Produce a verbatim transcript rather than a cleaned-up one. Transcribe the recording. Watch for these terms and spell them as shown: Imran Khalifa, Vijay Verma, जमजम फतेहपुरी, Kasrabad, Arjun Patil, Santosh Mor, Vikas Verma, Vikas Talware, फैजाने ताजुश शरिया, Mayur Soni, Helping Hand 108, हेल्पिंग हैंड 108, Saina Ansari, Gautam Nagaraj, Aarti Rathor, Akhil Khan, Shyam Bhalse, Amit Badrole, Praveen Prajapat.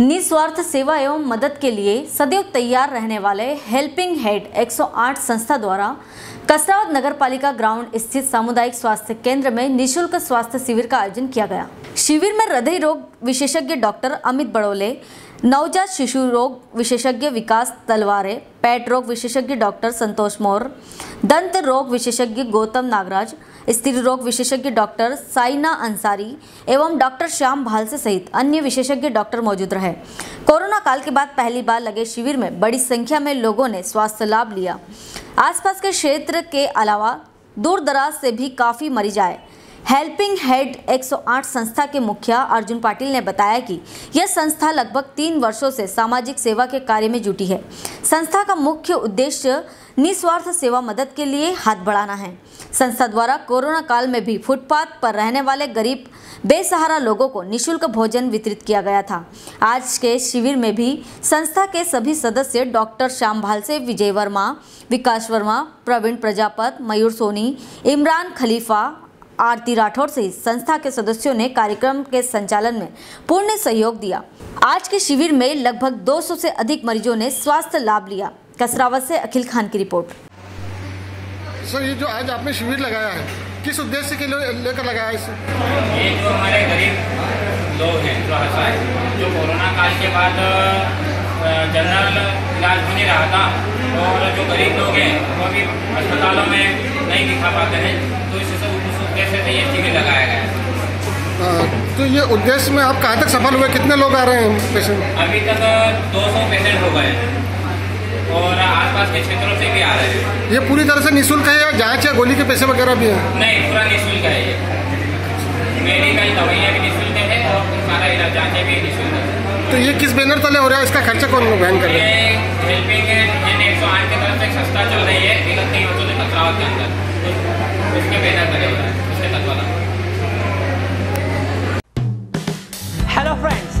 निस्वार्थ सेवा एवं मदद के लिए सदैव तैयार रहने वाले हेल्पिंग हैंड एक सौ आठ संस्था द्वारा कसरावद नगर पालिका ग्राउंड स्थित सामुदायिक स्वास्थ्य केंद्र में निःशुल्क स्वास्थ्य शिविर का आयोजन किया गया। शिविर में हृदय रोग विशेषज्ञ डॉक्टर अमित बड़ोले, नवजात शिशु रोग विशेषज्ञ विकास तलवारे, पेट रोग विशेषज्ञ डॉक्टर संतोष मोर, दंत रोग विशेषज्ञ गौतम नागराज, स्त्री रोग विशेषज्ञ डॉक्टर साइना अंसारी एवं डॉक्टर श्याम भालसे सहित अन्य विशेषज्ञ डॉक्टर मौजूद रहे। कोरोना काल के बाद पहली बार लगे शिविर में बड़ी संख्या में लोगों ने स्वास्थ्य लाभ लिया। आसपास के क्षेत्र के अलावा दूर दराज से भी काफ़ी मरीज आए। हेल्पिंग हैंड एक सौ आठ संस्था के मुखिया अर्जुन पाटिल ने बताया कि यह संस्था लगभग तीन वर्षों से सामाजिक सेवा के कार्य में जुटी है। संस्था का मुख्य उद्देश्य निस्वार्थ सेवा मदद के लिए हाथ बढ़ाना है। संस्था द्वारा कोरोना काल में भी फुटपाथ पर रहने वाले गरीब बेसहारा लोगों को निःशुल्क भोजन वितरित किया गया था। आज के शिविर में भी संस्था के सभी सदस्य डॉक्टर श्याम भालसे, विजय वर्मा, विकास वर्मा, प्रवीण प्रजापत, मयूर सोनी, इमरान खलीफा, आरती राठौर सहित संस्था के सदस्यों ने कार्यक्रम के संचालन में पूर्ण सहयोग दिया। आज के शिविर में लगभग दो सौ से अधिक मरीजों ने स्वास्थ्य लाभ लिया। कसरावद से अखिल खान की रिपोर्ट। सर, ये जो आज आपने शिविर लगाया है, किस उद्देश्य के लिए लेकर लगाया इसे? ये जो हमारे गरीब लोग हैं, जो कोरोना काल के बाद जनरल इलाज नहीं रहा था और जो गरीब लोग हैं वो भी अस्पतालों में नहीं दिखा पाते हैं, तो इस ये लगाया गया। आ, तो ये उद्देश्य में आप कहाँ तक सफल हुए? कितने लोग आ रहे हैं पेशेंट? अभी तक दो सौ पेशेंट हो गए और आसपास के क्षेत्रों से भी आ रहे हैं। ये पूरी तरह से निःशुल्क है या जांच या गोली के पैसे वगैरह भी हैं? नहीं, पूरा निःशुल्क है। ये मेडिकल दवाइयाँ भी निःशुल्क है और सारा इलाज जाँचें भी निःशुल्क है। तो ये किस बैनर तले हो रहा है? इसका खर्चा कौन लोग वहन कर रहे हैं? हेल्पिंग है एक सौ आठ की तरफ एक संस्था चल रही है इकतीस वर्षों से कसरावद के अंदर, उसके बैनर तले हो रहा है। Hello friends,